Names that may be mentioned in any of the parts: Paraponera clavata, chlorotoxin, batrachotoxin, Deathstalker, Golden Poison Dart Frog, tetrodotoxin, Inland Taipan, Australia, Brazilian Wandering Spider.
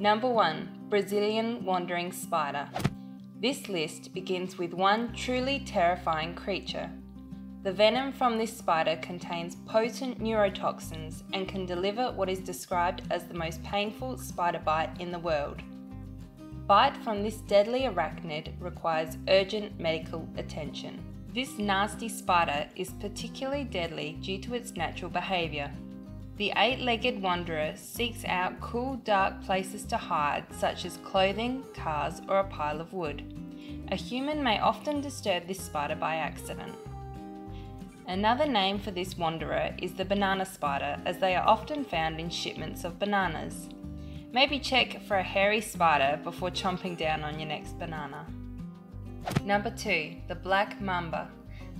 Number 1. Brazilian Wandering Spider. This list begins with one truly terrifying creature. The venom from this spider contains potent neurotoxins and can deliver what is described as the most painful spider bite in the world. Bite from this deadly arachnid requires urgent medical attention. This nasty spider is particularly deadly due to its natural behaviour. The eight-legged wanderer seeks out cool, dark places to hide, such as clothing, cars, or a pile of wood. A human may often disturb this spider by accident. Another name for this wanderer is the banana spider, as they are often found in shipments of bananas. Maybe check for a hairy spider before chomping down on your next banana. Number 2. The Black Mamba.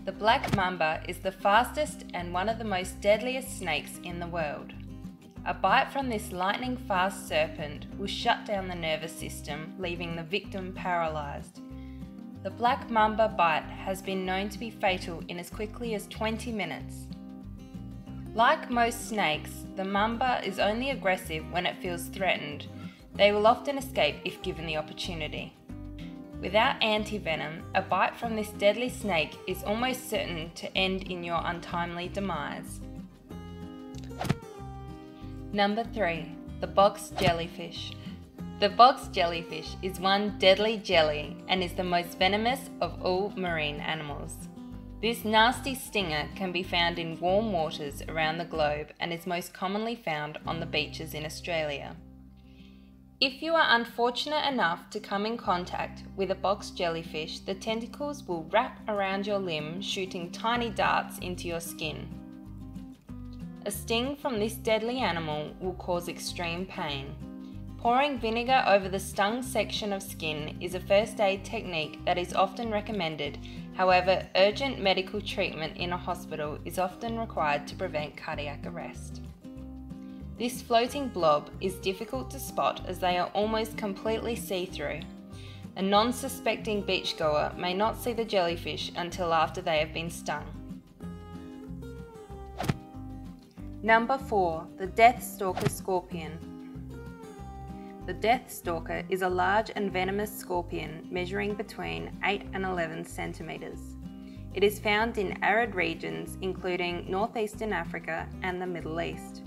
The black mamba is the fastest and one of the most deadliest snakes in the world. A bite from this lightning-fast serpent will shut down the nervous system, leaving the victim paralysed. The black mamba bite has been known to be fatal in as quickly as 20 minutes. Like most snakes, the mamba is only aggressive when it feels threatened. They will often escape if given the opportunity. Without antivenom, a bite from this deadly snake is almost certain to end in your untimely demise. Number 3. The Box Jellyfish. The box jellyfish is one deadly jelly and is the most venomous of all marine animals. This nasty stinger can be found in warm waters around the globe and is most commonly found on the beaches in Australia. If you are unfortunate enough to come in contact with a box jellyfish, the tentacles will wrap around your limb, shooting tiny darts into your skin. A sting from this deadly animal will cause extreme pain. Pouring vinegar over the stung section of skin is a first aid technique that is often recommended. However, urgent medical treatment in a hospital is often required to prevent cardiac arrest. This floating blob is difficult to spot as they are almost completely see-through. A non-suspecting beachgoer may not see the jellyfish until after they have been stung. Number 4. The Deathstalker Scorpion. The Deathstalker is a large and venomous scorpion measuring between 8 and 11 centimetres. It is found in arid regions including northeastern Africa and the Middle East.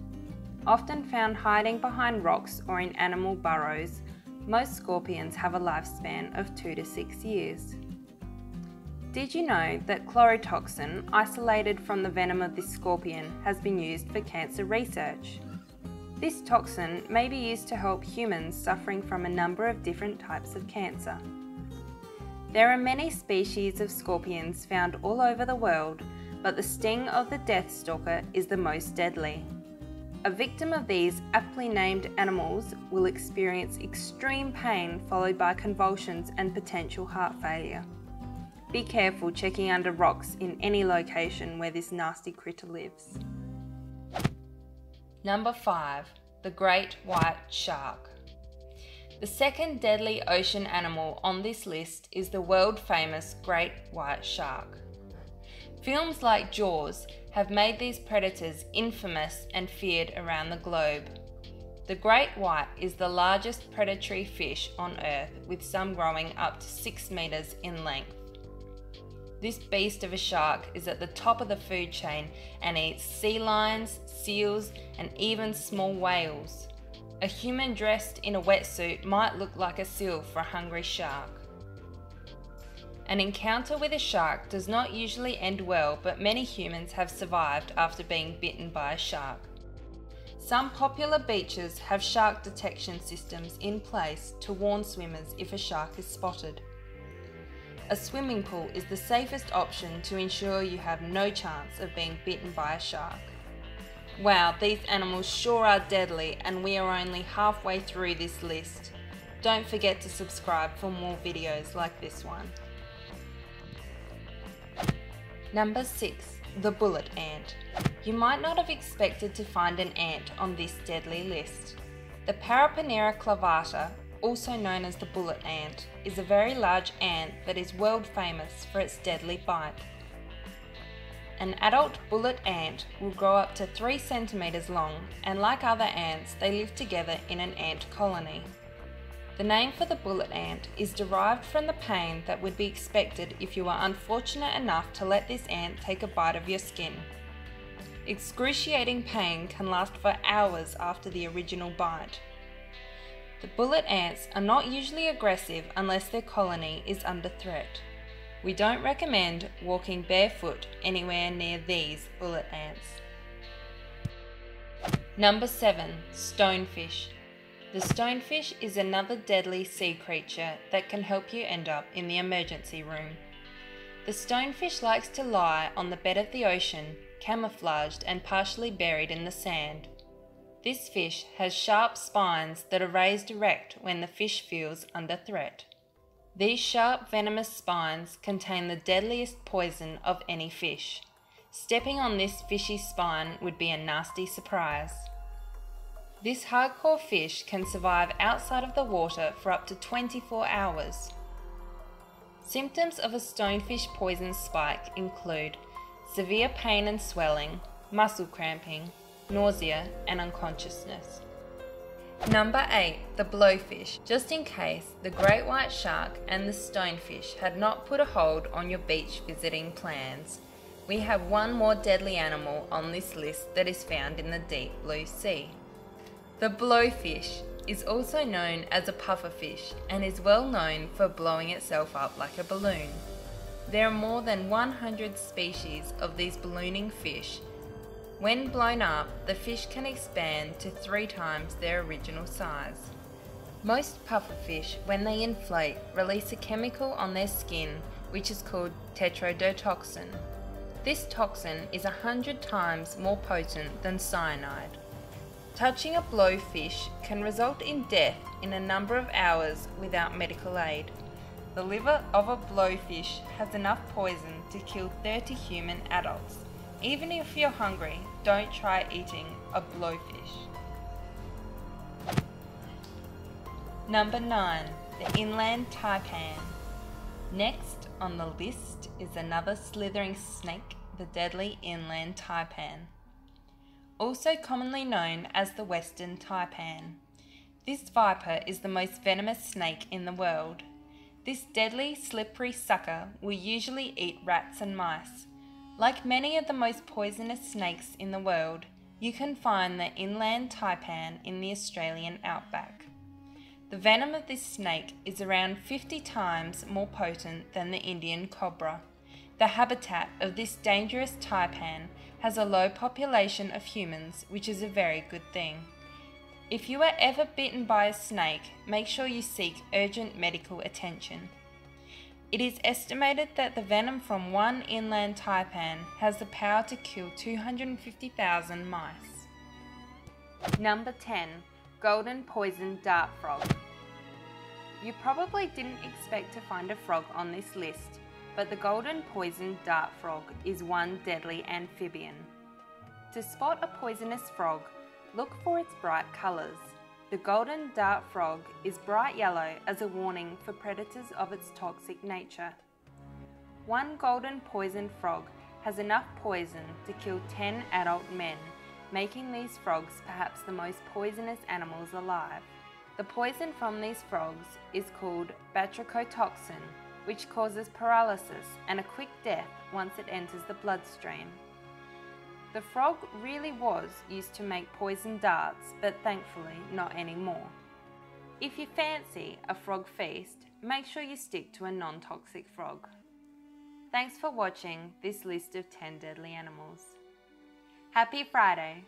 Often found hiding behind rocks or in animal burrows, most scorpions have a lifespan of 2 to 6 years. Did you know that chlorotoxin, isolated from the venom of this scorpion, has been used for cancer research? This toxin may be used to help humans suffering from a number of different types of cancer. There are many species of scorpions found all over the world, but the sting of the Deathstalker is the most deadly. A victim of these aptly named animals will experience extreme pain followed by convulsions and potential heart failure. Be careful checking under rocks in any location where this nasty critter lives. Number 5. The Great White Shark. The second deadly ocean animal on this list is the world-famous Great White Shark. Films like Jaws have made these predators infamous and feared around the globe. The Great White is the largest predatory fish on Earth, with some growing up to 6 metres in length. This beast of a shark is at the top of the food chain and eats sea lions, seals, and even small whales. A human dressed in a wetsuit might look like a seal for a hungry shark. An encounter with a shark does not usually end well, but many humans have survived after being bitten by a shark. Some popular beaches have shark detection systems in place to warn swimmers if a shark is spotted. A swimming pool is the safest option to ensure you have no chance of being bitten by a shark. Wow, these animals sure are deadly, and we are only halfway through this list. Don't forget to subscribe for more videos like this one. Number 6. The Bullet Ant. You might not have expected to find an ant on this deadly list. The Paraponera clavata, also known as the bullet ant, is a very large ant that is world famous for its deadly bite. An adult bullet ant will grow up to 3 centimetres long, and like other ants, they live together in an ant colony. The name for the bullet ant is derived from the pain that would be expected if you were unfortunate enough to let this ant take a bite of your skin. Excruciating pain can last for hours after the original bite. The bullet ants are not usually aggressive unless their colony is under threat. We don't recommend walking barefoot anywhere near these bullet ants. Number 7. Stonefish. The stonefish is another deadly sea creature that can help you end up in the emergency room. The stonefish likes to lie on the bed of the ocean, camouflaged and partially buried in the sand. This fish has sharp spines that are raised erect when the fish feels under threat. These sharp venomous spines contain the deadliest poison of any fish. Stepping on this fishy spine would be a nasty surprise. This hardcore fish can survive outside of the water for up to 24 hours. Symptoms of a stonefish poison spike include severe pain and swelling, muscle cramping, nausea, and unconsciousness. Number 8. The blowfish. Just in case the great white shark and the stonefish had not put a hold on your beach visiting plans, we have one more deadly animal on this list that is found in the deep blue sea. The blowfish is also known as a pufferfish and is well known for blowing itself up like a balloon. There are more than 100 species of these ballooning fish. When blown up, the fish can expand to 3 times their original size. Most pufferfish, when they inflate, release a chemical on their skin which is called tetrodotoxin. This toxin is 100 times more potent than cyanide. Touching a blowfish can result in death in a number of hours without medical aid. The liver of a blowfish has enough poison to kill 30 human adults. Even if you're hungry, don't try eating a blowfish. Number 9. The Inland Taipan. Next on the list is another slithering snake, the deadly Inland Taipan, also commonly known as the Western Taipan. This viper is the most venomous snake in the world. This deadly, slippery sucker will usually eat rats and mice. Like many of the most poisonous snakes in the world, you can find the Inland Taipan in the Australian outback. The venom of this snake is around 50 times more potent than the Indian cobra. The habitat of this dangerous taipan has a low population of humans, which is a very good thing. If you are ever bitten by a snake, make sure you seek urgent medical attention. It is estimated that the venom from one Inland Taipan has the power to kill 250,000 mice. Number 10. Golden Poison Dart Frog. You probably didn't expect to find a frog on this list, but the golden poison dart frog is one deadly amphibian. To spot a poisonous frog, look for its bright colours. The golden dart frog is bright yellow as a warning for predators of its toxic nature. One golden poison frog has enough poison to kill 10 adult men, making these frogs perhaps the most poisonous animals alive. The poison from these frogs is called batrachotoxin, which causes paralysis and a quick death once it enters the bloodstream. The frog really was used to make poison darts, but thankfully not anymore. If you fancy a frog feast, make sure you stick to a non-toxic frog. Thanks for watching this list of 10 deadly animals. Happy Friday!